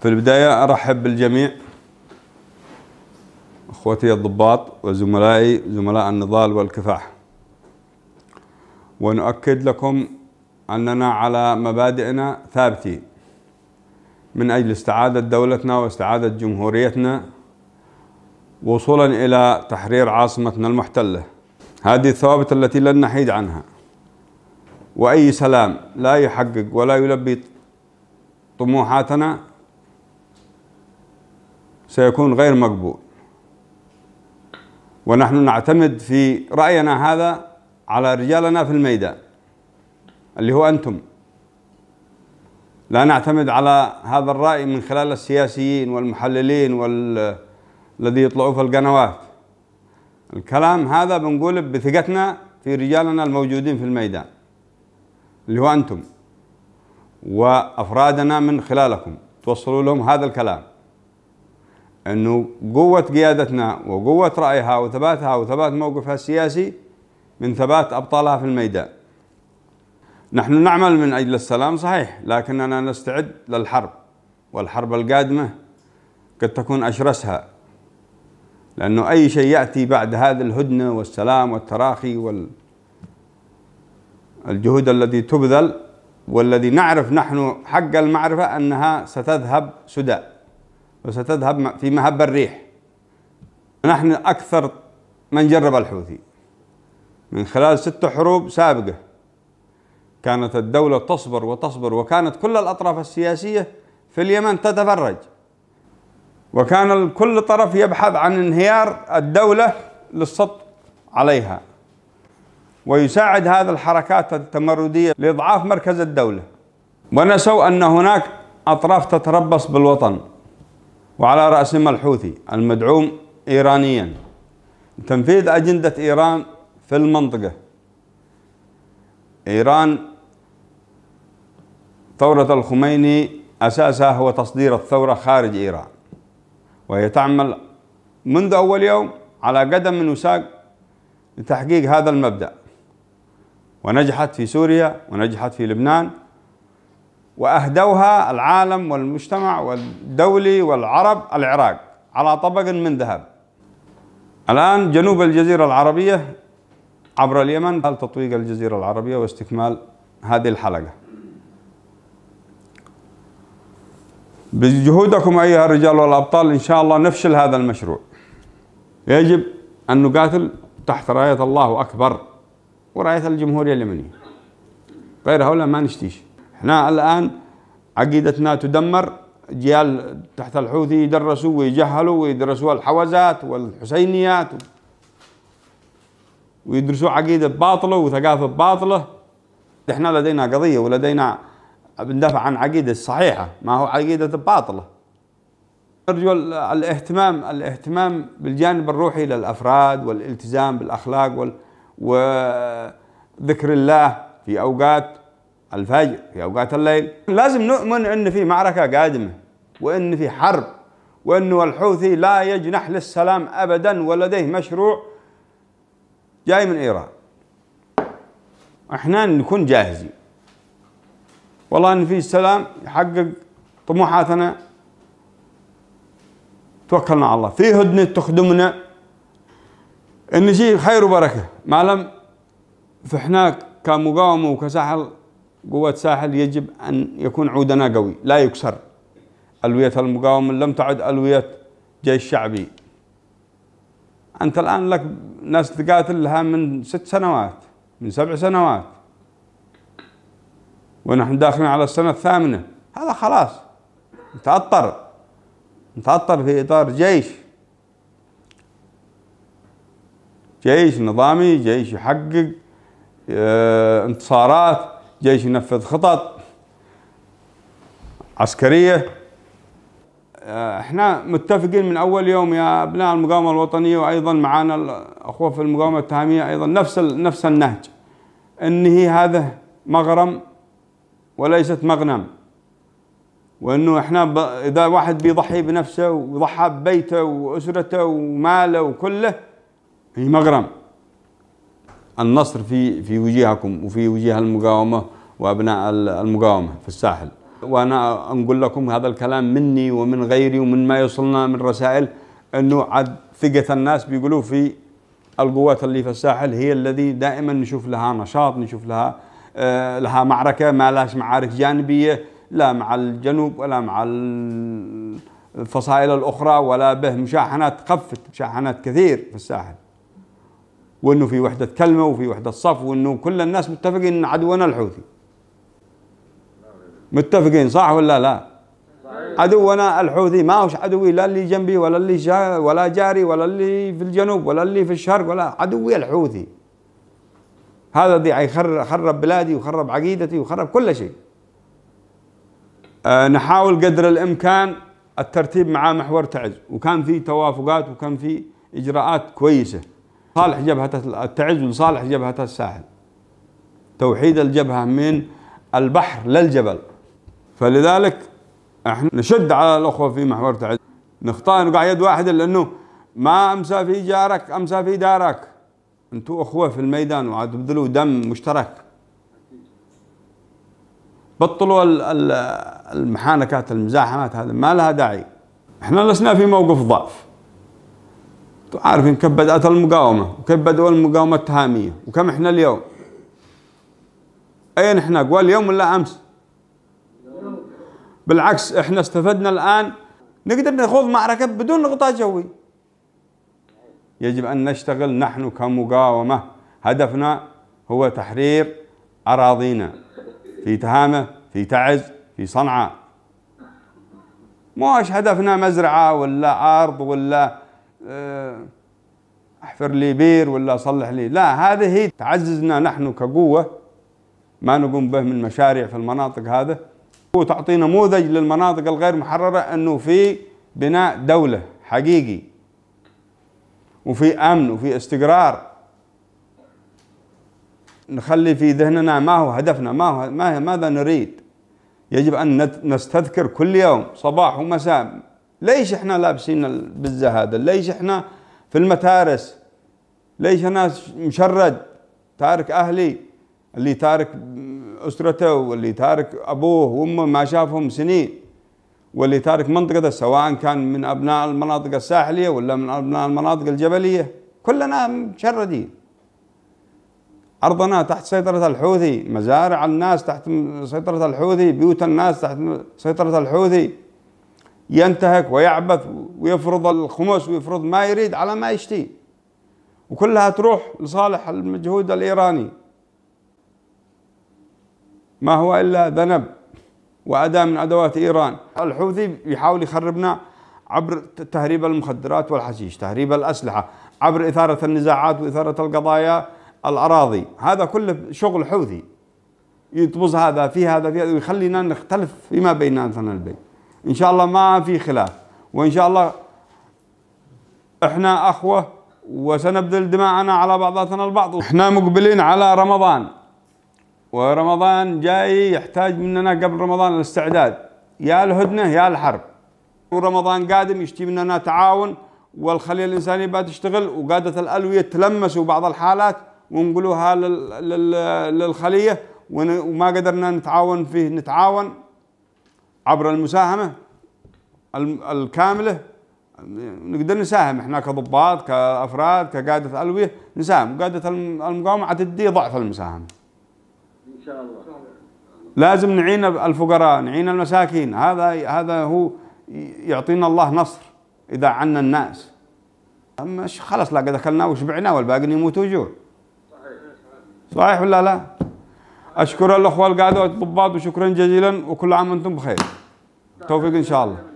في البداية أرحب بالجميع أخوتي الضباط وزملائي زملاء النضال والكفاح، ونؤكد لكم أننا على مبادئنا ثابتين من أجل استعادة دولتنا واستعادة جمهوريتنا وصولا إلى تحرير عاصمتنا المحتلة. هذه الثوابت التي لن نحيد عنها، وأي سلام لا يحقق ولا يلبي طموحاتنا سيكون غير مقبول، ونحن نعتمد في رأينا هذا على رجالنا في الميدان اللي هو أنتم. لا نعتمد على هذا الرأي من خلال السياسيين والمحللين والذي يطلعوا في القنوات. الكلام هذا بنقول بثقتنا في رجالنا الموجودين في الميدان اللي هو أنتم، وأفرادنا من خلالكم توصلوا لهم هذا الكلام، أنه قوة قيادتنا وقوة رأيها وثباتها وثبات موقفها السياسي من ثبات أبطالها في الميدان. نحن نعمل من أجل السلام صحيح، لكننا نستعد للحرب، والحرب القادمة قد تكون أشرسها، لأنه أي شيء يأتي بعد هذا الهدنة والسلام والتراخي والجهود التي تبذل، والذي نعرف نحن حق المعرفة أنها ستذهب سدى وستذهب في مهب الريح. نحن أكثر من جرب الحوثي، من خلال 6 حروب سابقة كانت الدولة تصبر وتصبر، وكانت كل الأطراف السياسية في اليمن تتفرج، وكان كل طرف يبحث عن انهيار الدولة للسطو عليها، ويساعد هذه الحركات التمردية لإضعاف مركز الدولة، ونسوا أن هناك أطراف تتربص بالوطن، وعلى رأسهم الحوثي المدعوم إيرانيا لتنفيذ أجندة إيران في المنطقة. إيران ثورة الخميني أساسها هو تصدير الثورة خارج إيران، وهي تعمل منذ أول يوم على قدم من وساق لتحقيق هذا المبدأ، ونجحت في سوريا ونجحت في لبنان، وأهدوها العالم والمجتمع والدولي والعرب العراق على طبق من ذهب. الآن جنوب الجزيرة العربية عبر اليمن تطويق الجزيرة العربية واستكمال هذه الحلقة. بجهودكم أيها الرجال والأبطال إن شاء الله نفشل هذا المشروع. يجب أن نقاتل تحت راية الله أكبر وراية الجمهورية اليمنية، غير هؤلاء ما نشتيش. احنا الآن عقيدتنا تدمر، جيال تحت الحوثي يدرسوا ويجهلوا ويدرسوا الحوزات والحسينيات ويدرسوا عقيدة باطلة وثقافة باطلة. احنا لدينا قضية ولدينا بندافع عن عقيدة صحيحة، ما هو عقيدة باطلة. نرجو الاهتمام بالجانب الروحي للأفراد، والالتزام بالأخلاق وذكر الله في أوقات الفجر، في أوقات الليل. لازم نؤمن أن في معركة قادمة، وأن في حرب، وأنه الحوثي لا يجنح للسلام أبدا، ولديه مشروع جاي من إيران. احنا نكون جاهزين والله أن في السلام يحقق طموحاتنا. توكلنا على الله، في هدنة تخدمنا، إن شيء خير وبركة. ما لم فإحنا كمقاومة وكساحل قوة ساحل يجب أن يكون عودنا قوي لا يكسر. ألوية المقاومة لم تعد ألوية جيش شعبي. أنت الآن لك ناس تقاتل لها من 6 سنوات، من 7 سنوات، ونحن داخلين على السنة 8. هذا خلاص نتعطر في إطار جيش نظامي، جيش يحقق انتصارات، جيش ينفذ خطط عسكرية. احنا متفقين من أول يوم يا أبناء المقاومة الوطنية، وأيضا معنا الأخوة في المقاومة التهامية أيضا نفس النهج، أن هي هذا مغرم وليست مغنم، وأنه إحنا إذا واحد بيضحي بنفسه ويضحى ببيته وأسرته وماله وكله، هي مغرم. النصر في وجيهكم وفي وجيه المقاومة وأبناء المقاومة في الساحل. وأنا أقول لكم هذا الكلام مني ومن غيري ومن ما يوصلنا من رسائل، أنه عد ثقة الناس بيقولوا في القوات اللي في الساحل هي الذي دائما نشوف لها نشاط، نشوف لها معركة، ما لهاش معارك جانبية لا مع الجنوب ولا مع الفصائل الأخرى ولا به مشاحنات. خفت مشاحنات كثير في الساحل، وأنه في وحدة كلمة وفي وحدة صف، وأنه كل الناس متفقين أن عدونا الحوثي. متفقين صح ولا لا؟ عدونا الحوثي، ما هوش عدوي لا اللي جنبي ولا اللي ولا جاري ولا اللي في الجنوب ولا اللي في الشرق، ولا عدوي الحوثي. هذا ضيع يخرب بلادي وخرب عقيدتي وخرب كل شيء. نحاول قدر الإمكان الترتيب مع محور تعز، وكان في توافقات وكان في إجراءات كويسة صالح جبهة التعز وصالح جبهة الساحل، توحيد الجبهة من البحر للجبل. فلذلك احنا نشد على الأخوة في محور تعز، نختار نقع يد واحدة، لأنه ما أمسى في جارك أمسى في دارك. أنتوا أخوة في الميدان وعاد تبذلوا دم مشترك. بطلوا المحانكات المزاحمات، هذا ما لها داعي. احنا لسنا في موقف ضعف. انتوا عارفين كيف بدأت المقاومة وكيف بدأوا المقاومة التهامية وكم احنا اليوم. أين احنا؟ قوى اليوم ولا أمس؟ بالعكس احنا استفدنا الآن، نقدر نخوض معركة بدون غطاء جوي. يجب أن نشتغل نحن كمقاومة، هدفنا هو تحرير أراضينا في تهامة، في تعز، في صنعاء. مش هدفنا مزرعة ولا أرض ولا أحفر لي بير ولا أصلح لي، لا، هذه تعززنا نحن كقوة. ما نقوم به من مشاريع في المناطق هذا هو تعطي نموذج للمناطق الغير محررة، أنه في بناء دولة حقيقي وفي أمن وفي استقرار. نخلي في ذهننا ما هو هدفنا، ماذا نريد. يجب أن نستذكر كل يوم صباح ومساء، ليش احنا لابسين البزة هذا، ليش احنا في المتارس، ليش انا مشرد تارك أهلي، اللي تارك أسرته واللي تارك أبوه وأمه ما شافهم سنين، واللي تارك منطقته سواء كان من أبناء المناطق الساحلية ولا من أبناء المناطق الجبلية، كلنا مشردين. أرضنا تحت سيطرة الحوثي، مزارع الناس تحت سيطرة الحوثي، بيوت الناس تحت سيطرة الحوثي. ينتهك ويعبث ويفرض الخمس ويفرض ما يريد على ما يشتي، وكلها تروح لصالح المجهود الإيراني. ما هو إلا ذنب وأداة من أدوات إيران. الحوثي يحاول يخربنا عبر تهريب المخدرات والحشيش، تهريب الأسلحة، عبر إثارة النزاعات وإثارة القضايا، الأراضي، هذا كله شغل حوثي. يطبز هذا في هذا في هذا ويخلينا نختلف فيما بيننا البين. إن شاء الله ما في خلاف، وإن شاء الله إحنا أخوة وسنبذل دماءنا على بعضنا البعض. إحنا مقبلين على رمضان، ورمضان جاي يحتاج مننا قبل رمضان الاستعداد، يا الهدنة يا الحرب. ورمضان قادم يشتي مننا تعاون، والخلية الإنسانية بتشتغل، وقادة الألوية تلمسوا بعض الحالات ونقولوها للخلية، وما قدرنا نتعاون فيه نتعاون عبر المساهمة الكاملة. نقدر نساهم احنا كضباط كأفراد كقادة ألوية، نساهم. قادة المقاومة عتدي ضعف المساهمة إن شاء الله. لازم نعين الفقراء، نعين المساكين، هذا هو يعطينا الله نصر إذا عنا الناس. مش خلاص لا قد أكلنا وشبعنا والباقي يموتوا جوع. صحيح ولا لا؟ أشكر الأخوة القادة والضباط وشكرا جزيلا، وكل عام وأنتم بخير، توفيق إن شاء الله.